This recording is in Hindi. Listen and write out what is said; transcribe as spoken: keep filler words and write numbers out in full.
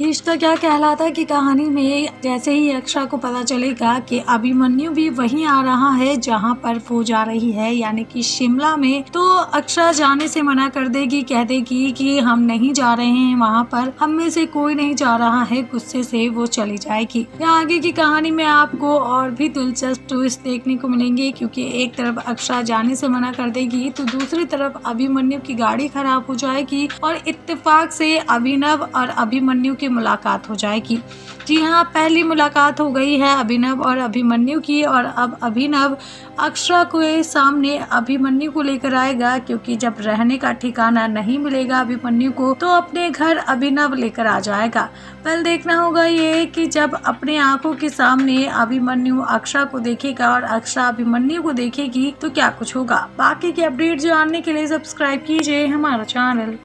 ये रिश्ता क्या कहलाता है कि कहानी में जैसे ही अक्षरा को पता चलेगा कि अभिमन्यु भी वहीं आ रहा है जहां पर वो जा रही है यानी कि शिमला में, तो अक्षरा जाने से मना कर देगी, कह देगी कि हम नहीं जा रहे हैं वहां पर, हम में से कोई नहीं जा रहा है। गुस्से से वो चली जाएगी। यहाँ आगे की कहानी में आपको और भी दिलचस्प ट्विस्ट देखने को मिलेंगे क्योंकि एक तरफ अक्षरा जाने से मना कर देगी तो दूसरी तरफ अभिमन्यु की गाड़ी खराब हो जाएगी और इत्तेफाक से अभिनव और अभिमन्यु मुलाकात हो जाएगी। जी हाँ, पहली मुलाकात हो गई है अभिनव और अभिमन्यु की और अब अभिनव अक्षरा के सामने अभिमन्यु को लेकर आएगा क्योंकि जब रहने का ठिकाना नहीं मिलेगा अभिमन्यु को तो अपने घर अभिनव लेकर आ जाएगा। पहले देखना होगा ये कि जब अपने आंखों के सामने अभिमन्यु अक्षरा को देखेगा और अक्षरा अभिमन्यु को देखेगी तो क्या कुछ होगा। बाकी के अपडेट जानने के लिए सब्सक्राइब कीजिए हमारा चैनल।